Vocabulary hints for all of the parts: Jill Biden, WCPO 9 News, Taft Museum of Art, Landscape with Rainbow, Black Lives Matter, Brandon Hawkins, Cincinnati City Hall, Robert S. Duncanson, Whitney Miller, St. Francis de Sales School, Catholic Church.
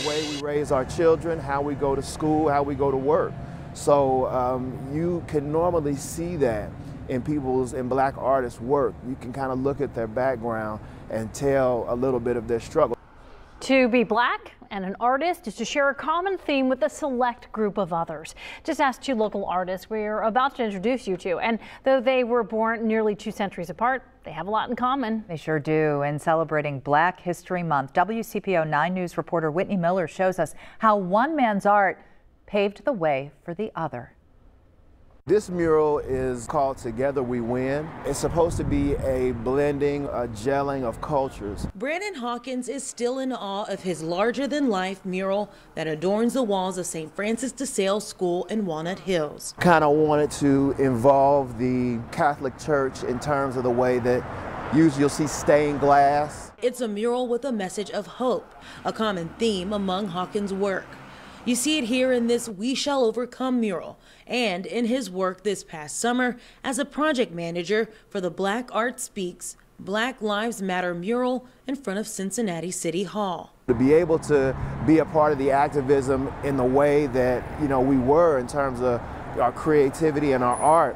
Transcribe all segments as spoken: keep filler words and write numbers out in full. The way we raise our children, how we go to school, how we go to work. So um, you can normally see that in people's, in black artists' work. You can kind of look at their background and tell a little bit of their struggle. To be black and an artist is to share a common theme with a select group of others. Just ask two local artists we're about to introduce you to. And though they were born nearly two centuries apart, they have a lot in common. They sure do. And celebrating Black History Month, W C P O nine News reporter Whitney Miller shows us how one man's art paved the way for the other. This mural is called Together We Win. It's supposed to be a blending, a gelling of cultures. Brandon Hawkins is still in awe of his larger-than-life mural that adorns the walls of Saint Francis de Sales School in Walnut Hills. Kind of wanted to involve the Catholic Church in terms of the way that usually you'll see stained glass. It's a mural with a message of hope, a common theme among Hawkins' work. You see it here in this We Shall Overcome mural and in his work this past summer as a project manager for the Black Art Speaks Black Lives Matter mural in front of Cincinnati City Hall. To be able to be a part of the activism in the way that, you know, we were in terms of our creativity and our art.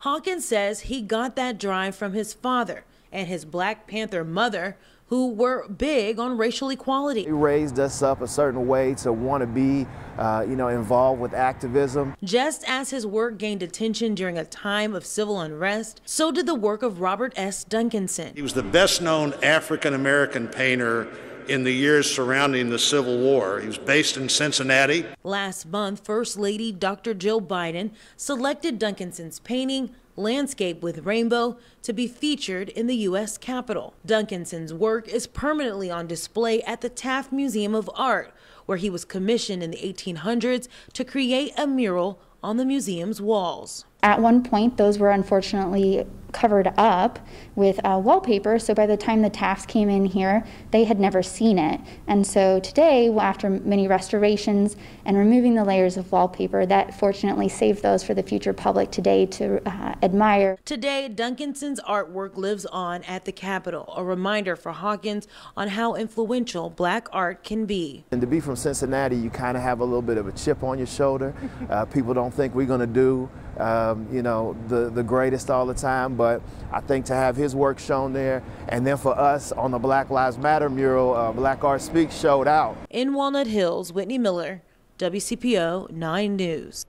Hawkins says he got that drive from his father and his Black Panther mother, who were big on racial equality. It raised us up a certain way to want to be, uh, you know, involved with activism. Just as his work gained attention during a time of civil unrest, so did the work of Robert S. Duncanson. He was the best known African-American painter in the years surrounding the Civil War. He was based in Cincinnati. Last month, First Lady Doctor Jill Biden selected Duncanson's painting, Landscape with Rainbow, to be featured in the U S Capitol. Duncanson's work is permanently on display at the Taft Museum of Art, where he was commissioned in the eighteen hundreds to create a mural on the museum's walls. At one point, those were unfortunately covered up with uh, wallpaper, so by the time the Tafts came in here, they had never seen it. And so today, after many restorations and removing the layers of wallpaper, that fortunately saved those for the future public today to uh, admire. Today, Duncanson's artwork lives on at the Capitol, a reminder for Hawkins on how influential black art can be. And to be from Cincinnati, you kind of have a little bit of a chip on your shoulder. Uh, people don't think we're going to do Um, you know, the, the greatest all the time, but I think to have his work shown there, and then for us on the Black Lives Matter mural, uh, Black Art Speaks showed out. In Walnut Hills, Whitney Miller, W C P O nine News.